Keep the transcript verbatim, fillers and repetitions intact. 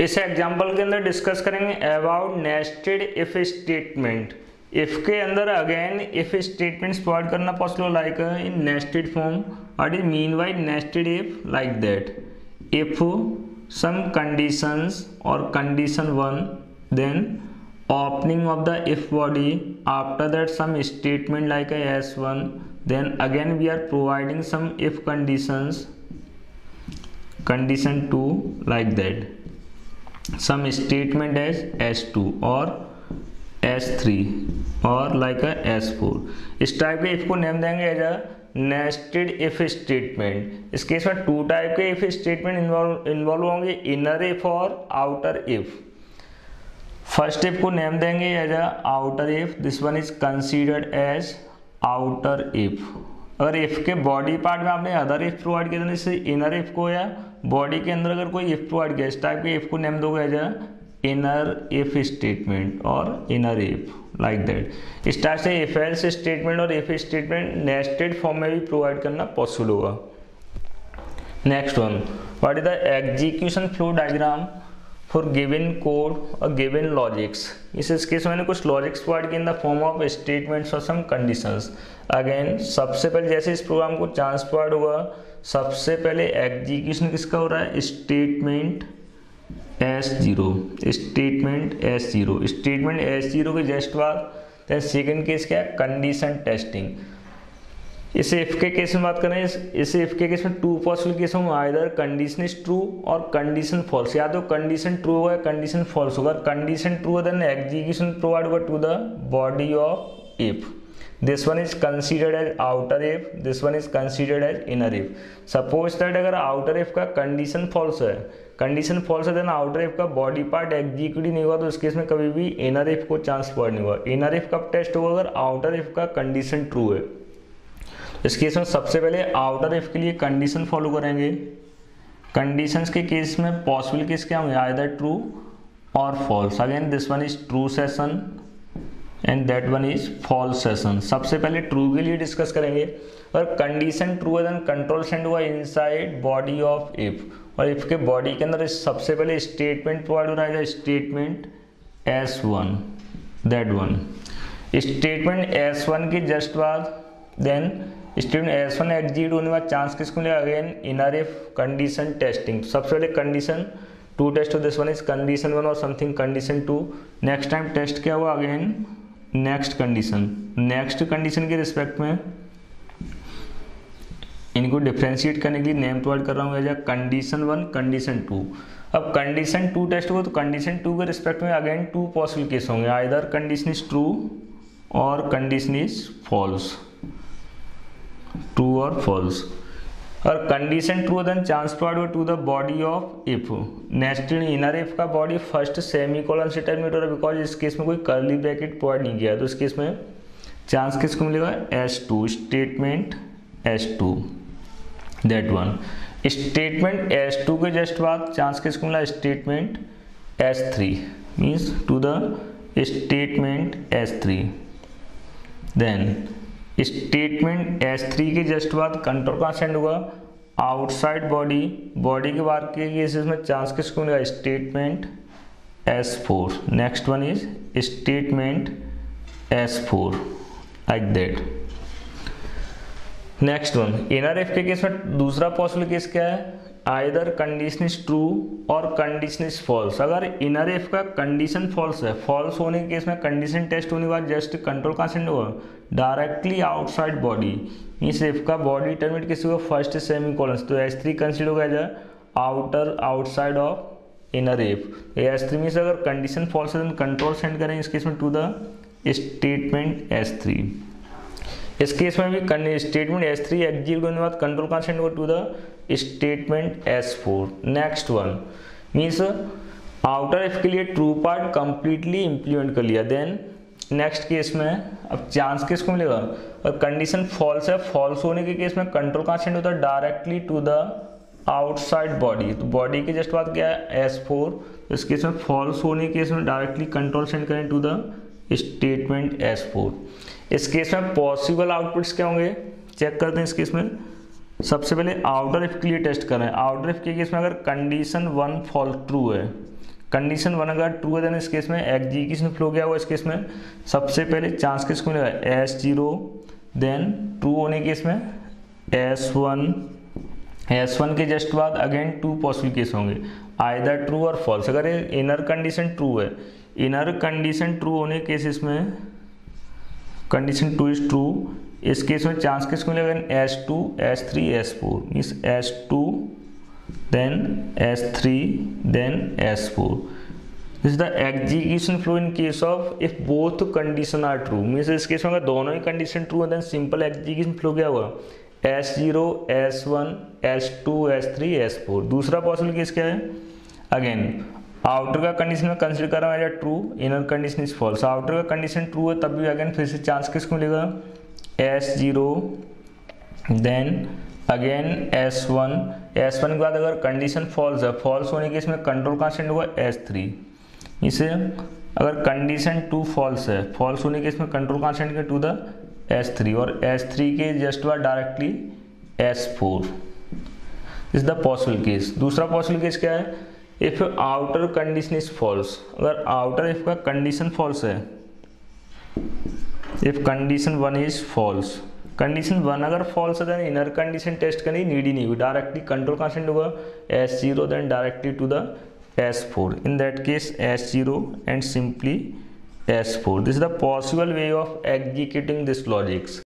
इस एग्जाम्पल के अंदर डिस्कस करेंगे about nested if statement. If के अंदर अगेन इफ स्टेटमेंट्स प्रोवाइड करना possible like in nested form. What is mean by nested if? Like that if some conditions और condition one, then opening of the if body, after that some statement like a S one, then again we are providing some if conditions, condition two, like that some statement as S two or S three or like a S four। इस type के if को name देंगे as a nested if statement. इस case में two type के if statement involve involve होंगे, inner if और outer if. First if को नेम देंगे as a outer if. This one is considered as outer if. अगर if के body part में आपने अदर इफ प्रोवाइड किया, जैसे इनर इफ को या बॉडी के अंदर अगर कोई इफ प्रोवाइड किया, इस टाइप के इफ को नेम दोगे as a inner if statement और इनर इफ, लाइक दैट। इस टाइप से इफ एल्स स्टेटमेंट और इफ स्टेटमेंट नेस्टेड फॉर्म में भी प्रोवाइड करना पॉसिबल होगा। Next one, what is the execution flow diagram for given code और गिवन लॉजिक्स। इस केस मैंने कुछ लॉजिक्स प्रोवाइड किए in the form of statements और सम कंडीशंस। अगेन सबसे पहले जैसे इस प्रोग्राम को चांस प्रोवाइड हुआ, सबसे पहले एग्जीक्यूशन किसका हो रहा है? Statement S zero, statement S zero, statement S zero के जस्ट बाद। देन सेकेंड केस क्या है? Condition testing. इस इफ के केस में बात करें, इस इफ के केस में टू पॉसिबल केस होंगे, आइदर कंडीशन इज ट्रू और कंडीशन फॉल्स। या तो कंडीशन ट्रू होगा, कंडीशन फॉल्स होगा। Condition true then execution provide होगा to the body of if. This one is considered as outer if, this one is considered as inner if. Suppose that अगर outer if का condition false है, condition false है, then outer if का body part execute नहीं हुआ, तो इस case में कभी भी इनर इफ को चांस प्रोवाइड नहीं हुआ। इनर इफ कब टेस्ट होगा? अगर आउटर इफ का कंडीशन ट्रू है। इस केस में सबसे पहले आउटर इफ के लिए कंडीशन फॉलो करेंगे। कंडीशंस के केस में पॉसिबल केस क्या होंगे? आइदर ट्रू और false. Again this one is true session and that one is false session. सबसे पहले ट्रू के लिए डिस्कस करेंगे। और कंडीशन ट्रू है, देन कंट्रोल सेंड हुआ इनसाइड बॉडी ऑफ इफ, और इफ के बॉडी के अंदर सबसे पहले स्टेटमेंट प्रोवाइड हो रहा है, statement S one, that one. Statement S one के जस्ट बाद then statement S one execute होने का चांस किसको मिलेगा? Again inner if, condition testing. सबसे पहले कंडीशन टू टेस्ट हो, this one is condition one और something condition two. Next time test क्या हुआ? Again next condition. Next condition के रिस्पेक्ट में इनको डिफ्रेंशिएट करने के लिए नेम प्रोवाइड कर रहा हूँ as a condition one, condition two. अब कंडीशन टू टेस्ट हुआ, तो कंडीशन टू के रिस्पेक्ट में अगेन टू पॉसिबल केस होंगे, आइदर कंडीशन इज ट्रू और कंडीशन इज फॉल्स, ट्रू और फॉल्स। और condition true then chance provide to the body of if. Next inner if का body first semicolon से terminate हो रहा है, because इस केस में कोई कर्ली ब्रैकेट प्रोवाइड नहीं किया, तो इस केस में चांस किसको मिलेगा? S two, statement S two, that one. Statement S two के जस्ट बाद चांस किसको मिला? Statement S three, means to the statement S three. Then statement S three के जस्ट बाद कंट्रोल कहाँ सेंड हुआ? आउटसाइड बॉडी, बॉडी के बाहर के केसेस में चांस किसको मिलेगा? Statement S four, next one is statement S four, like that. Next one, inner if के केस में दूसरा पॉसिबल केस क्या है? आइदर कंडीशन इज ट्रू और कंडीशन इज फॉल्स। अगर इनर एफ का कंडीशन फॉल्स है, फॉल्स होने के केस में कंडीशन टेस्ट होने के बाद जस्ट कंट्रोल कहाँ सेंड हुआ? Directly outside body, means if का बॉडी टर्मिनेट किसी को फर्स्ट सेमी कॉलन्स, तो एस थ्री कंसिडर होगा as outer outside of inner if. S three means अगर कंडीशन फॉल्स है, कंट्रोल सेंड करें इस केस में to the statement S three. इस केस में भी स्टेटमेंट एस थ्री एग्जीक्यूट होने के बाद कंट्रोल कहाँ सेंड हुआ? To the statement S four. Next one means outer if के लिए ट्रू पार्ट कंप्लीटली इम्प्लीमेंट कर लिया, देन नेक्स्ट केस में अब चांस किसको मिलेगा? और कंडीशन फॉल्स है, फॉल्स होने के केस में कंट्रोल कहाँ सेंड होता है? Directly to the outside body, तो बॉडी के जस्ट बाद क्या है? S four. तो इस केस में फॉल्स होने के केस में डायरेक्टली कंट्रोल सेंड करें to the statement S four. इस केस में पॉसिबल आउटपुट्स क्या होंगे चेक करते हैं। इस केस में सबसे पहले आउटर इफ के लिए टेस्ट करें। आउटर इफ के केस में अगर कंडीशन वन फॉल्स ट्रू है, कंडीशन वन अगर ट्रू है देन इस केस में एग्जीक्यूशन फ्लो क्या हुआ इस केस में सबसे पहले चांस किसको मिलेगा एस जीरो, देन ट्रू होने के केस में एस वन, एस वन के जस्ट बाद अगेन टू पॉसिबल केस होंगे आइदर ट्रू और फॉल्स। अगर इनर कंडीशन ट्रू है, इनर कंडीशन ट्रू होने के केस में कंडीशन टू इज ट्रू, इस केस में चांस किसको मिलेगा S two S three S four means S two then S three then S four. This is the execution flow in case of if both condition are true means इस case में अगर दोनों ही condition true है then simple execution flow क्या हुआ S zero S one S two S three S four. दूसरा possible case क्या है अगेन आउटर का कंडीशन में कंसिडर कर रहा हूँ as true, inner condition is false. Outer का कंडीशन ट्रू है तब भी अगेन फिर से चांस किसको मिलेगा S zero then again S one, S one के बाद अगर कंडीशन फॉल्स है, फॉल्स होने के इसमें कंट्रोल कांस्टेंट होगा एस थ्री। इसे अगर कंडीशन टू फॉल्स है, फॉल्स होने के इसमें कंट्रोल कांस्टेंट के टू द एस थ्री और एस थ्री के जस्ट बाद directly S four is the possible case. दूसरा पॉसिबल केस क्या है if outer condition is false, अगर आउटर इफ का कंडीशन फॉल्स है, if condition one is false, condition one अगर फॉल्स है देन इनर कंडीशन टेस्ट करने नीड ही नहीं हुई, डायरेक्टली कंट्रोल कांस्टेंट होगा S zero then directly to the S four in that case S zero and simply S four. This is the possible way of executing this logics.